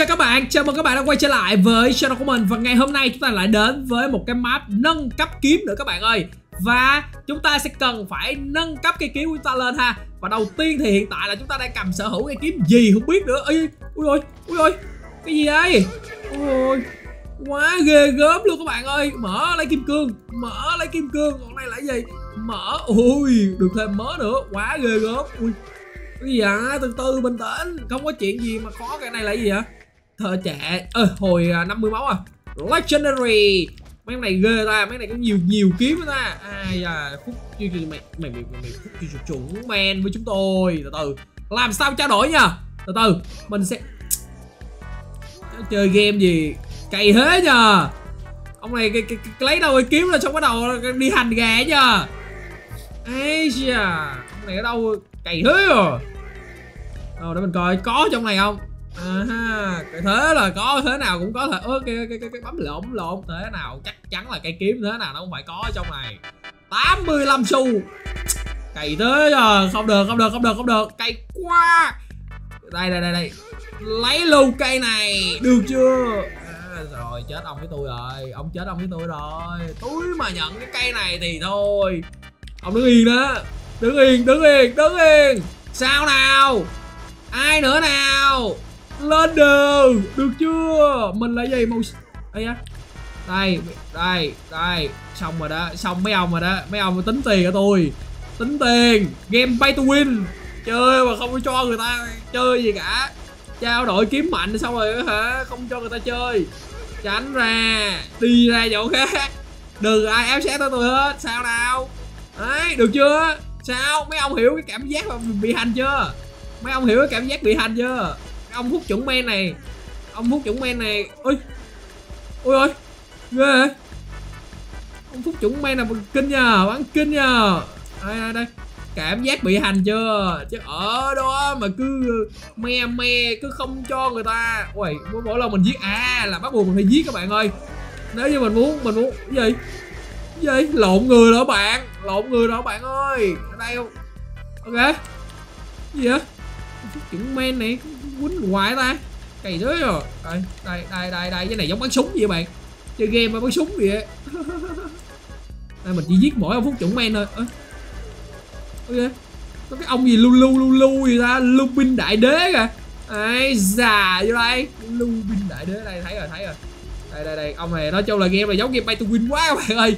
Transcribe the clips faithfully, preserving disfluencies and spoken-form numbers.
Chào các bạn, chào mừng các bạn đã quay trở lại với channel của mình. Và ngày hôm nay chúng ta lại đến với một cái map nâng cấp kiếm nữa các bạn ơi. Và chúng ta sẽ cần phải nâng cấp cây kiếm của chúng ta lên ha. Và đầu tiên thì hiện tại là chúng ta đang cầm sở hữu cây kiếm gì không biết nữa. Ê, ui ôi, ui ôi, cái gì đây? Ui ôi, quá ghê gớm luôn các bạn ơi. Mở lấy kim cương, mở lấy kim cương. Còn này là gì? Mở, ui, được thêm mớ nữa, quá ghê gớm. Ui, cái gì vậy? Từ từ, bình tĩnh. Không có chuyện gì mà khó. Cái này là gì vậy? Thợ trẻ, ơ, hồi năm mươi máu à. Legendary. Mấy cái này ghê ta, mấy cái này có nhiều nhiều kiếm ta. Ai da, phút mày mày mày mày phút chuẩn men với chúng tôi. Từ từ, làm sao trao đổi nha. Từ từ, mình sẽ chơi game gì cày thế nhờ. Ông này cái, cái, cái, lấy đâu cái kiếm là xong bắt đầu đi hành gà nha. Ai da, ông này ở đâu cày thế rồi. Rồi để mình coi có trong này không. À, cái thế là có thế nào cũng có thể. Ơ cái cái cái bấm lộn lộn thế nào chắc chắn là cây kiếm thế nào nó không phải có ở trong này. Tám mươi lăm xu cày thế rồi, không được không được không được không được cày quá. Đây đây đây đây, lấy luôn cây này được chưa. À, rồi chết ông với tôi rồi, ông chết ông với tôi rồi. Tôi mà nhận cái cây này thì thôi. Ông đứng yên đó, đứng yên đứng yên đứng yên. Sao nào, ai nữa nào, lên đường được chưa. Mình là gì màu ấy á. Đây đây đây, xong rồi đó, xong mấy ông rồi đó, mấy ông tính tiền cho tôi, tính tiền. Game pay to win, chơi mà không cho người ta chơi gì cả, trao đổi kiếm mạnh xong rồi hả, không cho người ta chơi, tránh ra đi ra chỗ khác, đừng ai ép xét tới tôi hết. Sao nào, đấy được chưa. Sao mấy ông hiểu cái cảm giác mà bị hành chưa, mấy ông hiểu cái cảm giác bị hành chưa. Ông hút chuẩn men này, ông hút chuẩn men này. Ui ui ơi ghê, ông hút chuẩn men là kinh nha, bắn kinh nha. Đây đây đây, cảm giác bị hành chưa, chứ ở đó mà cứ me me cứ không cho người ta. Ui mỗi lần mình giết à là bắt buộc mình phải giết các bạn ơi, nếu như mình muốn mình muốn cái gì cái gì lộn người đó bạn, lộn người đó bạn ơi. Ở đây không, ok gì vậy, hút chuẩn men này quýnh hoài ta, cày thế rồi. Đây, đây, đây, đây, đây, cái này giống bắn súng vậy bạn. Chơi game mà bắn súng vậy. Đây mình chỉ giết mỗi ông phút chuẩn men thôi. Ơ, ok. Có cái ông gì lu lu lu lu gì ta, Lupin đại đế kìa. Ấy già vô đây, Lupin đại đế đây, thấy rồi thấy rồi. Đây đây đây, ông này nói chung là game này giống game pay to win quá các bạn ơi.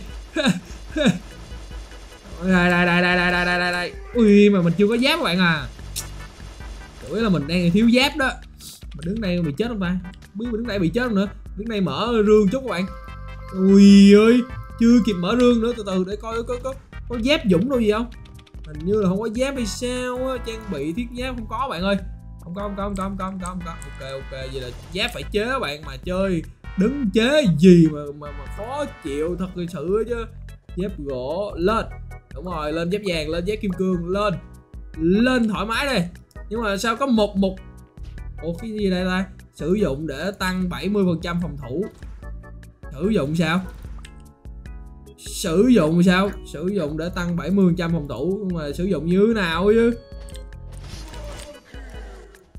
Đây đây đây đây đây đây đây đây. Ui mà mình chưa có giáp các bạn à. Chủ yếu là mình đang thiếu giáp đó. Mình đứng đây bị chết không ta, biết mình đứng đây bị chết không nữa. Đứng đây mở rương chút các bạn. Ui ơi, chưa kịp mở rương nữa. Từ từ để coi có có có giáp dũng đâu gì không. Hình như là không có giáp hay sao á. Trang bị thiết giáp không có bạn ơi. Không có không có không có không có không có, không có. Ok ok, vậy là giáp phải chế các bạn. Mà chơi đứng chế gì mà mà, mà khó chịu thật sự chứ. Giáp gỗ lên, đúng rồi, lên giáp vàng, lên giáp kim cương, lên lên thoải mái đây. Nhưng mà sao có một một ủa cái gì đây ta, sử dụng để tăng bảy mươi phần trăm phòng thủ. Sử dụng sao, sử dụng sao, sử dụng để tăng bảy mươi phần trăm phòng thủ. Nhưng mà sử dụng như nào chứ,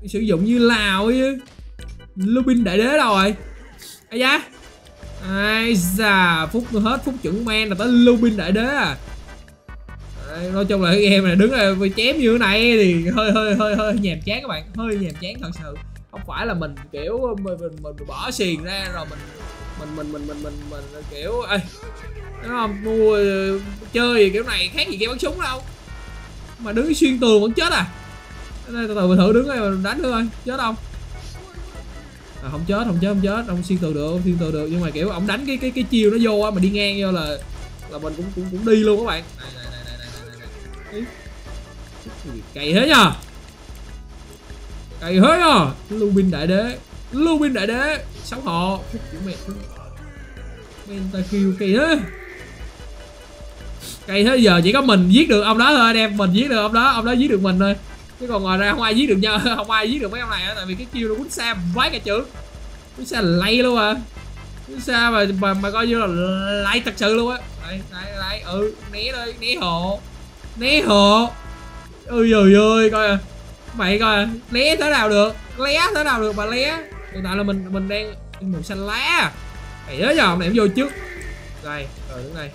sử dụng như nào chứ. Lupin đại đế đâu rồi. Ai da, ai da, phút hết phút chuẩn men là tới Lupin đại đế à. Nói chung là cái game này đứng là chém như thế này thì hơi hơi hơi hơi nhàm chán các bạn, hơi nhàm chán thật sự. Không phải là mình kiểu mình mình, mình bỏ xiềng ra rồi mình mình mình mình mình mình, mình, mình kiểu ê, đúng không, mua chơi kiểu này khác gì game bắn súng đâu. Mà đứng xuyên tường vẫn chết à. Đây từ từ mình thử đứng đây mình đánh thử coi chết không. À, không chết không chết không chết, ông xuyên tường được, ông xuyên tường được, nhưng mà kiểu ông đánh cái cái cái chiều nó vô á, mà đi ngang vô là là mình cũng cũng cũng đi luôn các bạn. Này, này, này. Cày thế nha, cày thế nha. Lupin đại đế, Lupin đại đế, sáu họ phút của mẹ Mentakill cày thế, cày thế. Giờ chỉ có mình giết được ông đó thôi anh em, mình giết được ông đó, ông đó giết được mình thôi, chứ còn ngoài ra không ai giết được nhau, không ai giết được mấy ông này nữa, tại vì cái kill nó quýnh xa vái cả trưởng, quýnh xa lay luôn à, quýnh xa mà, mà mà coi như là lay thật sự luôn á. Đấy đấy đấy, ừ né đây, né hộ. Né hộ. Ui dồi ơi coi à. Mày coi à. Né thế nào được, lé thế nào được mà lé. hiện tại là mình mình đang màu xanh lá. Mày nhớ nhờ, mình em vô trước. Đây, rồi đứng đây.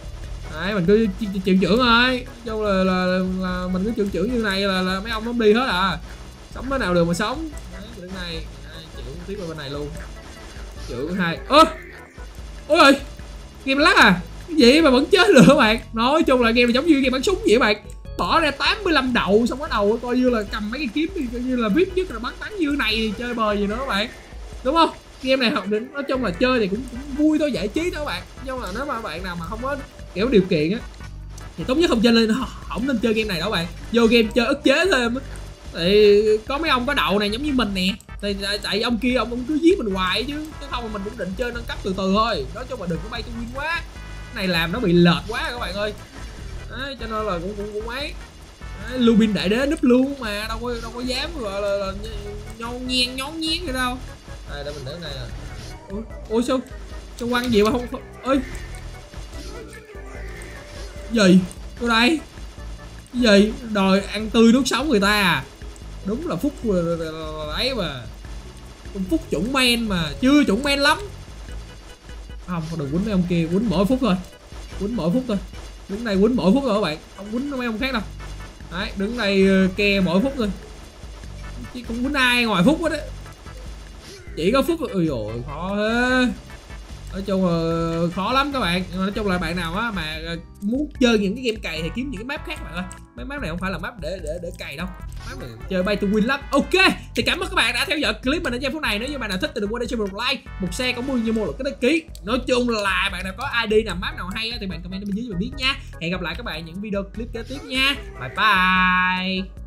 Đấy, mình cứ chịu chưởng thôi. Chung là, là, là, là mình cứ chịu chưởng như này là, là mấy ông nó đi hết à. Sống thế nào được mà sống. Đấy, đứng đây, chịu tiếp vào bên này luôn. Chưởng hai. Ơ. Ôi ơi. Game lắc à. Cái gì mà vẫn chết được các bạn. Nói chung là game này giống như game bắn súng vậy các bạn. Bỏ ra tám mươi lăm đậu xong bắt đầu coi như là cầm mấy cái kiếm thì coi như là vip nhất rồi bắn bắn như này thì chơi bời gì nữa các bạn. Đúng không? Game này học đến nói chung là chơi thì cũng, cũng vui thôi, giải trí thôi các bạn. Nhưng mà nếu mà bạn nào mà không có kiểu điều kiện á thì tốt nhất không chơi lên, không nên chơi game này đâu các bạn. Vô game chơi ức chế thêm á. Thì có mấy ông có đậu này giống như mình nè. Thì tại, tại ông kia ông, ông cứ giết mình hoài chứ. Chứ không mình cũng định chơi nâng cấp từ từ thôi. Nói chung là đừng có bay tư nguyên quá. Cái này làm nó bị lệch quá các bạn ơi. Đấy, cho nên là cũng cũng cũng ấy. Đấy, Lubin đại đế núp luôn mà đâu có đâu có dám gọi là, là, là nhon nhen nhón nhén gì đâu. Đây để mình để này. Ôi, ôi sao sao quăng gì mà không ơi. Gì? Tôi đây. Gì? Đòi ăn tươi nuốt sống người ta à. Đúng là phúc ấy mà. Phúc chuẩn men mà, chưa chuẩn men lắm. Không, đừng quýnh mấy ông kia, quýnh mỗi phút thôi. Quýnh mỗi phút thôi. Đứng đây quýnh mỗi phút rồi các bạn, không quýnh mấy ông khác đâu. Đấy, đứng đây ke mỗi phút thôi. Chứ cũng quýnh ai ngoài phút hết á. Chỉ có phút. Ôi dồi, khó thế. Nói chung là khó lắm các bạn. Nói chung là bạn nào á mà muốn chơi những cái game cày thì kiếm những cái map khác bạn ơi. Mấy map này không phải là map để để để cày đâu. Map này chơi bay to win lắm. Ok, thì cảm ơn các bạn đã theo dõi clip mình ở giây phút này. Nếu như bạn nào thích thì đừng quên để cho mình một like, một share cũng như mua một cái đăng ký. Nói chung là bạn nào có i đê nào map nào hay thì bạn comment bên dưới cho mình biết nha. Hẹn gặp lại các bạn những video clip kế tiếp nha. Bye bye.